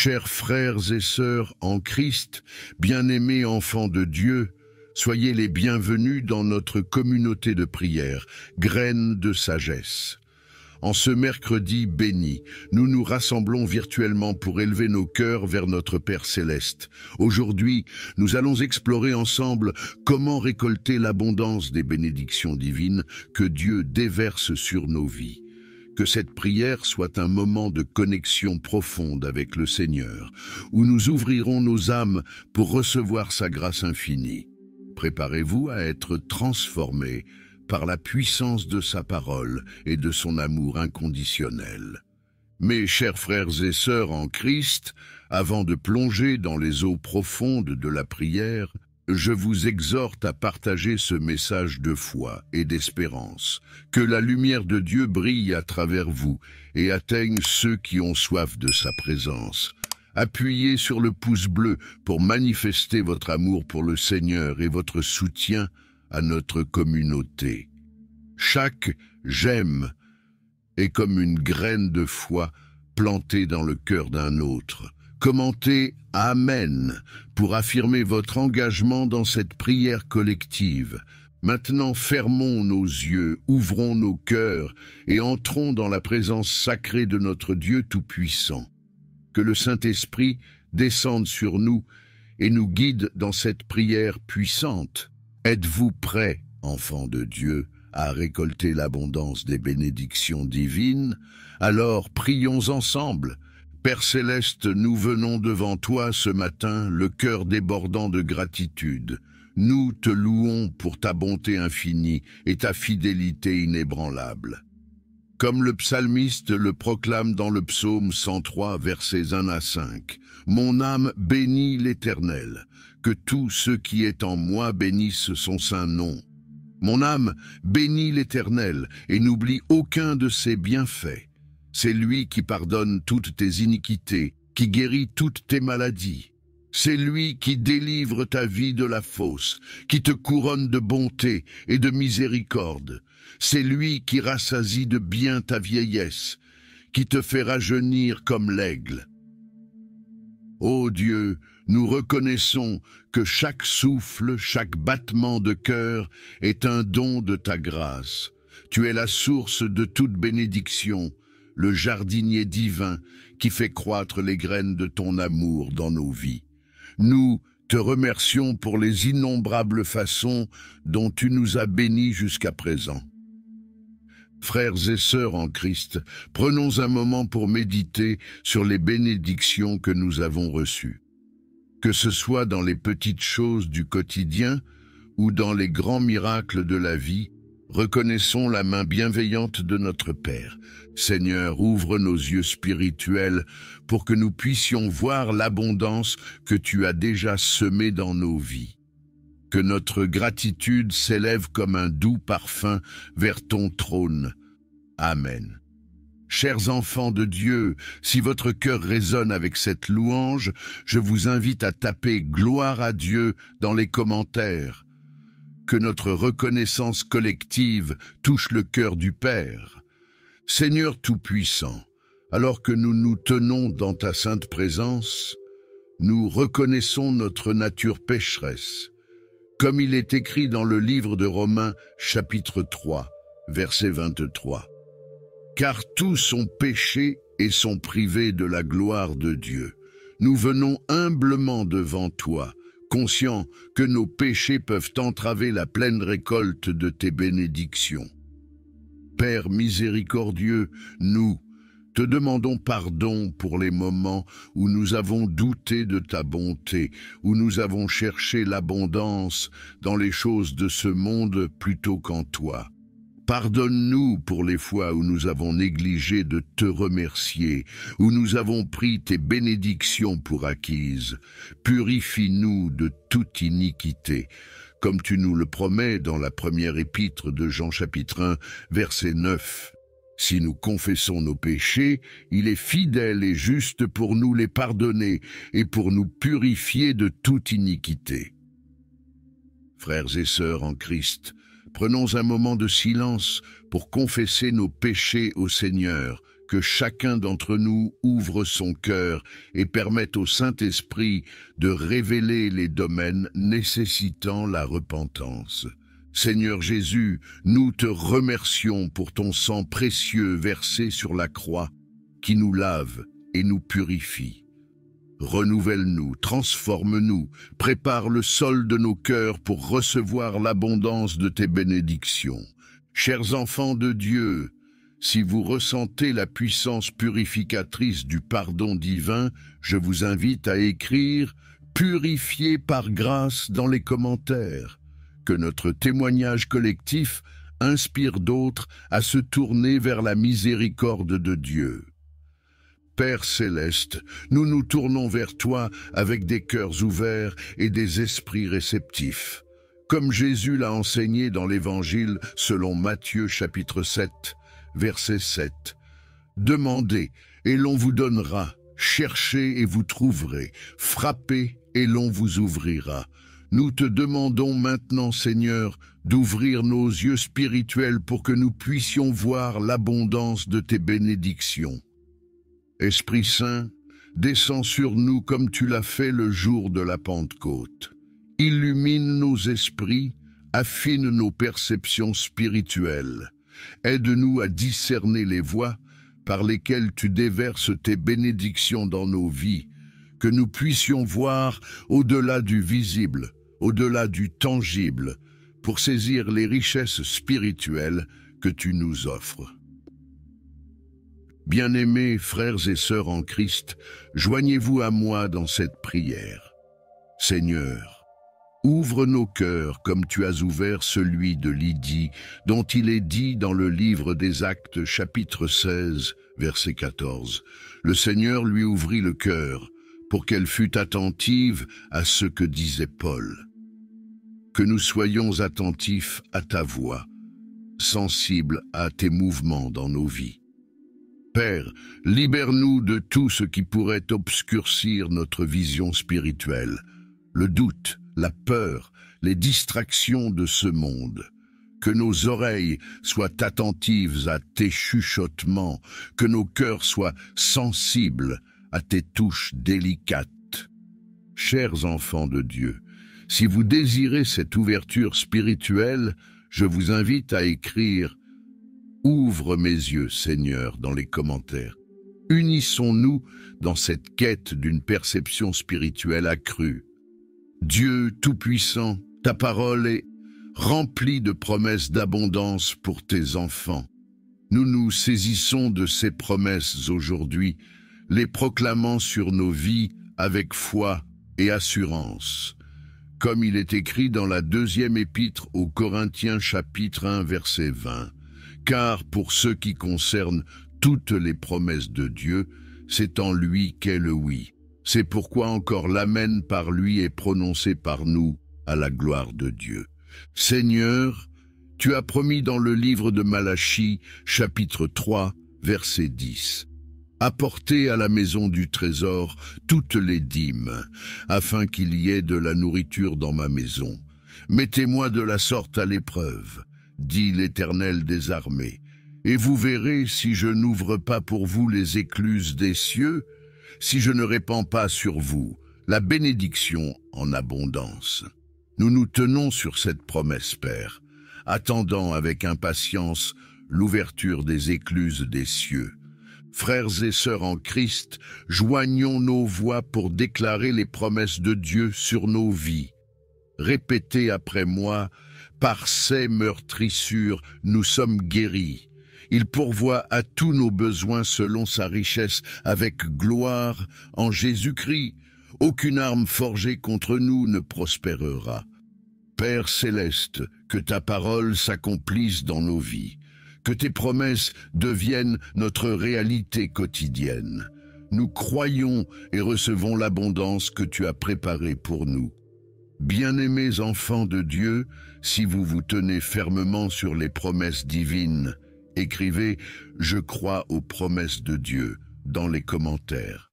Chers frères et sœurs en Christ, bien-aimés enfants de Dieu, soyez les bienvenus dans notre communauté de prière, Graines de sagesse. En ce mercredi béni, nous nous rassemblons virtuellement pour élever nos cœurs vers notre Père Céleste. Aujourd'hui, nous allons explorer ensemble comment récolter l'abondance des bénédictions divines que Dieu déverse sur nos vies. Que cette prière soit un moment de connexion profonde avec le Seigneur, où nous ouvrirons nos âmes pour recevoir sa grâce infinie. Préparez-vous à être transformés par la puissance de sa parole et de son amour inconditionnel. Mes chers frères et sœurs en Christ, avant de plonger dans les eaux profondes de la prière, je vous exhorte à partager ce message de foi et d'espérance, que la lumière de Dieu brille à travers vous et atteigne ceux qui ont soif de sa présence. Appuyez sur le pouce bleu pour manifester votre amour pour le Seigneur et votre soutien à notre communauté. Chaque j'aime est comme une graine de foi plantée dans le cœur d'un autre. Commentez Amen pour affirmer votre engagement dans cette prière collective. Maintenant, fermons nos yeux, ouvrons nos cœurs et entrons dans la présence sacrée de notre Dieu Tout-Puissant. Que le Saint-Esprit descende sur nous et nous guide dans cette prière puissante. Êtes-vous prêts, enfants de Dieu, à récolter l'abondance des bénédictions divines? Alors, prions ensemble. Père Céleste, nous venons devant toi ce matin, le cœur débordant de gratitude. Nous te louons pour ta bonté infinie et ta fidélité inébranlable. Comme le psalmiste le proclame dans le psaume 103, versets 1 à 5, « Mon âme bénit l'Éternel. » Que tout ce qui est en moi bénisse son saint nom. Mon âme bénit l'Éternel et n'oublie aucun de ses bienfaits. C'est lui qui pardonne toutes tes iniquités, qui guérit toutes tes maladies. C'est lui qui délivre ta vie de la fosse, qui te couronne de bonté et de miséricorde. C'est lui qui rassasie de bien ta vieillesse, qui te fait rajeunir comme l'aigle. Ô Dieu, nous reconnaissons que chaque souffle, chaque battement de cœur est un don de ta grâce. Tu es la source de toute bénédiction, le jardinier divin qui fait croître les graines de ton amour dans nos vies. Nous te remercions pour les innombrables façons dont tu nous as bénis jusqu'à présent. Frères et sœurs en Christ, prenons un moment pour méditer sur les bénédictions que nous avons reçues. Que ce soit dans les petites choses du quotidien ou dans les grands miracles de la vie, reconnaissons la main bienveillante de notre Père. Seigneur, ouvre nos yeux spirituels pour que nous puissions voir l'abondance que tu as déjà semée dans nos vies. Que notre gratitude s'élève comme un doux parfum vers ton trône. Amen. Chers enfants de Dieu, si votre cœur résonne avec cette louange, je vous invite à taper « Gloire à Dieu » dans les commentaires. Que notre reconnaissance collective touche le cœur du Père. Seigneur Tout-Puissant, alors que nous nous tenons dans ta sainte présence, nous reconnaissons notre nature pécheresse. Comme il est écrit dans le livre de Romains, chapitre 3, verset 23. « Car tous ont péché et sont privés de la gloire de Dieu. Nous venons humblement devant toi, conscients que nos péchés peuvent entraver la pleine récolte de tes bénédictions. Père miséricordieux, nous te demandons pardon pour les moments où nous avons douté de ta bonté, où nous avons cherché l'abondance dans les choses de ce monde plutôt qu'en toi. Pardonne-nous pour les fois où nous avons négligé de te remercier, où nous avons pris tes bénédictions pour acquises. Purifie-nous de toute iniquité, comme tu nous le promets dans la première épître de Jean chapitre 1, verset 9. Si nous confessons nos péchés, il est fidèle et juste pour nous les pardonner et pour nous purifier de toute iniquité. Frères et sœurs en Christ, prenons un moment de silence pour confesser nos péchés au Seigneur, que chacun d'entre nous ouvre son cœur et permette au Saint-Esprit de révéler les domaines nécessitant la repentance. Seigneur Jésus, nous te remercions pour ton sang précieux versé sur la croix, qui nous lave et nous purifie. Renouvelle-nous, transforme-nous, prépare le sol de nos cœurs pour recevoir l'abondance de tes bénédictions. Chers enfants de Dieu, si vous ressentez la puissance purificatrice du pardon divin, je vous invite à écrire « Purifié par grâce » dans les commentaires. Que notre témoignage collectif inspire d'autres à se tourner vers la miséricorde de Dieu. Père céleste, nous nous tournons vers toi avec des cœurs ouverts et des esprits réceptifs. Comme Jésus l'a enseigné dans l'Évangile selon Matthieu chapitre 7, verset 7. « Demandez, et l'on vous donnera. Cherchez, et vous trouverez. Frappez, et l'on vous ouvrira. » Nous te demandons maintenant, Seigneur, d'ouvrir nos yeux spirituels pour que nous puissions voir l'abondance de tes bénédictions. Esprit Saint, descends sur nous comme tu l'as fait le jour de la Pentecôte. Illumine nos esprits, affine nos perceptions spirituelles. Aide-nous à discerner les voies par lesquelles tu déverses tes bénédictions dans nos vies, que nous puissions voir au-delà du visible, au-delà du tangible, pour saisir les richesses spirituelles que tu nous offres. Bien-aimés frères et sœurs en Christ, joignez-vous à moi dans cette prière. Seigneur, ouvre nos cœurs comme tu as ouvert celui de Lydie, dont il est dit dans le livre des Actes, chapitre 16, verset 14. Le Seigneur lui ouvrit le cœur, pour qu'elle fût attentive à ce que disait Paul. Que nous soyons attentifs à ta voix, sensibles à tes mouvements dans nos vies. Père, libère-nous de tout ce qui pourrait obscurcir notre vision spirituelle, le doute, la peur, les distractions de ce monde. Que nos oreilles soient attentives à tes chuchotements, que nos cœurs soient sensibles à tes touches délicates. Chers enfants de Dieu, si vous désirez cette ouverture spirituelle, je vous invite à écrire « Ouvre mes yeux, Seigneur » dans les commentaires. Unissons-nous dans cette quête d'une perception spirituelle accrue. Dieu Tout-Puissant, ta parole est remplie de promesses d'abondance pour tes enfants. Nous nous saisissons de ces promesses aujourd'hui, les proclamant sur nos vies avec foi et assurance. Comme il est écrit dans la deuxième épître aux Corinthiens chapitre 1 verset 20, « Car pour ce qui concerne toutes les promesses de Dieu, c'est en lui qu'est le oui. C'est pourquoi encore l'amen par lui est prononcé par nous à la gloire de Dieu. » Seigneur, tu as promis dans le livre de Malachie chapitre 3 verset 10, « Apportez à la maison du trésor toutes les dîmes, afin qu'il y ait de la nourriture dans ma maison. Mettez-moi de la sorte à l'épreuve, dit l'Éternel des armées, et vous verrez si je n'ouvre pas pour vous les écluses des cieux, si je ne répands pas sur vous la bénédiction en abondance. » Nous nous tenons sur cette promesse, Père, attendant avec impatience l'ouverture des écluses des cieux. Frères et sœurs en Christ, joignons nos voix pour déclarer les promesses de Dieu sur nos vies. Répétez après moi, « Par ses meurtrissures, nous sommes guéris. Il pourvoit à tous nos besoins selon sa richesse, avec gloire en Jésus-Christ. Aucune arme forgée contre nous ne prospérera. » Père céleste, que ta parole s'accomplisse dans nos vies. Que tes promesses deviennent notre réalité quotidienne. Nous croyons et recevons l'abondance que tu as préparée pour nous. Bien-aimés enfants de Dieu, si vous vous tenez fermement sur les promesses divines, écrivez « Je crois aux promesses de Dieu » dans les commentaires.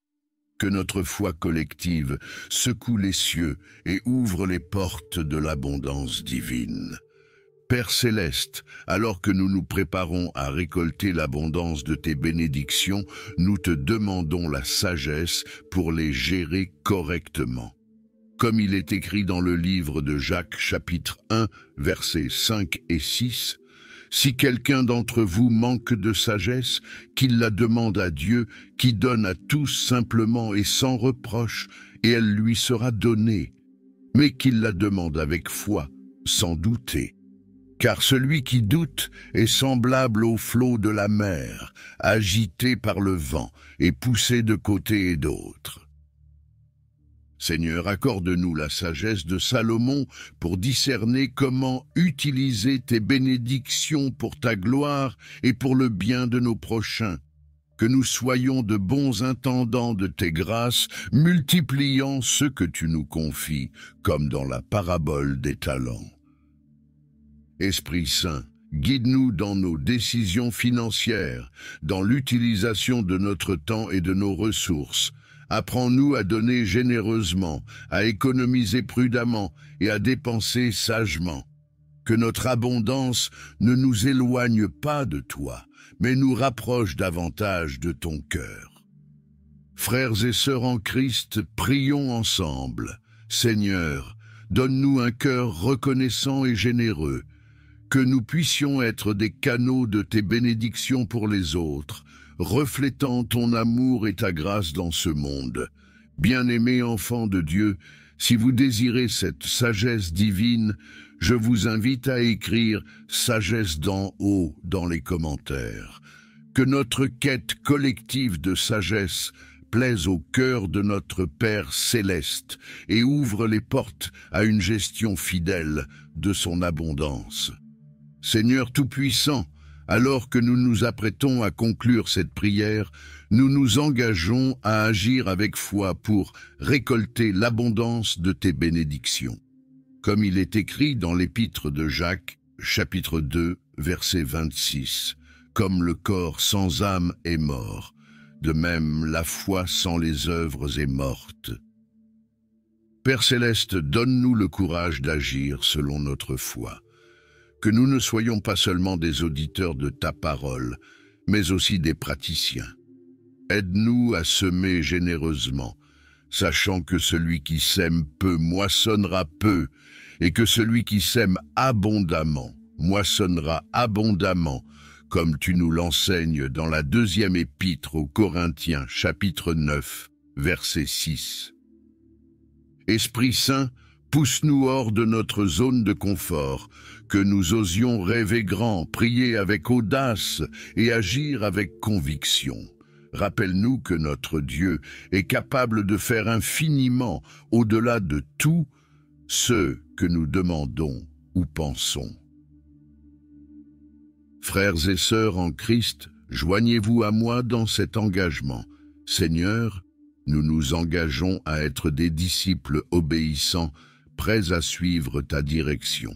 Que notre foi collective secoue les cieux et ouvre les portes de l'abondance divine. Père céleste, alors que nous nous préparons à récolter l'abondance de tes bénédictions, nous te demandons la sagesse pour les gérer correctement. Comme il est écrit dans le livre de Jacques, chapitre 1, versets 5 et 6, « Si quelqu'un d'entre vous manque de sagesse, qu'il la demande à Dieu, qui donne à tous simplement et sans reproche, et elle lui sera donnée, mais qu'il la demande avec foi, sans douter. » Car celui qui doute est semblable au flot de la mer, agité par le vent et poussé de côté et d'autre. Seigneur, accorde-nous la sagesse de Salomon pour discerner comment utiliser tes bénédictions pour ta gloire et pour le bien de nos prochains. Que nous soyons de bons intendants de tes grâces, multipliant ce que tu nous confies, comme dans la parabole des talents. Esprit Saint, guide-nous dans nos décisions financières, dans l'utilisation de notre temps et de nos ressources. Apprends-nous à donner généreusement, à économiser prudemment et à dépenser sagement. Que notre abondance ne nous éloigne pas de toi, mais nous rapproche davantage de ton cœur. Frères et sœurs en Christ, prions ensemble. Seigneur, donne-nous un cœur reconnaissant et généreux, que nous puissions être des canaux de tes bénédictions pour les autres, reflétant ton amour et ta grâce dans ce monde. Bien-aimés enfants de Dieu, si vous désirez cette sagesse divine, je vous invite à écrire « Sagesse d'en haut » dans les commentaires. Que notre quête collective de sagesse plaise au cœur de notre Père céleste et ouvre les portes à une gestion fidèle de son abondance. Seigneur Tout-Puissant, alors que nous nous apprêtons à conclure cette prière, nous nous engageons à agir avec foi pour récolter l'abondance de tes bénédictions. Comme il est écrit dans l'épître de Jacques, chapitre 2, verset 26, « Comme le corps sans âme est mort, de même la foi sans les œuvres est morte. » Père céleste, donne-nous le courage d'agir selon notre foi. Que nous ne soyons pas seulement des auditeurs de ta parole, mais aussi des praticiens. Aide-nous à semer généreusement, sachant que celui qui sème peu moissonnera peu, et que celui qui sème abondamment moissonnera abondamment, comme tu nous l'enseignes dans la deuxième épître aux Corinthiens, chapitre 9, verset 6. Esprit Saint, pousse-nous hors de notre zone de confort, que nous osions rêver grand, prier avec audace et agir avec conviction. Rappelle-nous que notre Dieu est capable de faire infiniment, au-delà de tout, ce que nous demandons ou pensons. Frères et sœurs en Christ, joignez-vous à moi dans cet engagement. Seigneur, nous nous engageons à être des disciples obéissants, prêts à suivre ta direction.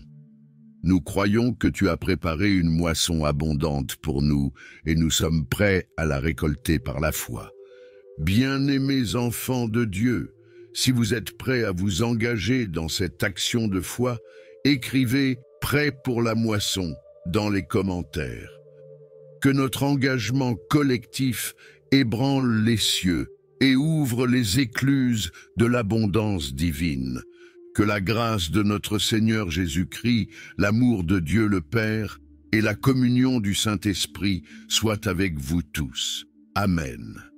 Nous croyons que tu as préparé une moisson abondante pour nous et nous sommes prêts à la récolter par la foi. Bien-aimés enfants de Dieu, si vous êtes prêts à vous engager dans cette action de foi, écrivez « Prêt pour la moisson » dans les commentaires. Que notre engagement collectif ébranle les cieux et ouvre les écluses de l'abondance divine. Que la grâce de notre Seigneur Jésus-Christ, l'amour de Dieu le Père et la communion du Saint-Esprit soient avec vous tous. Amen.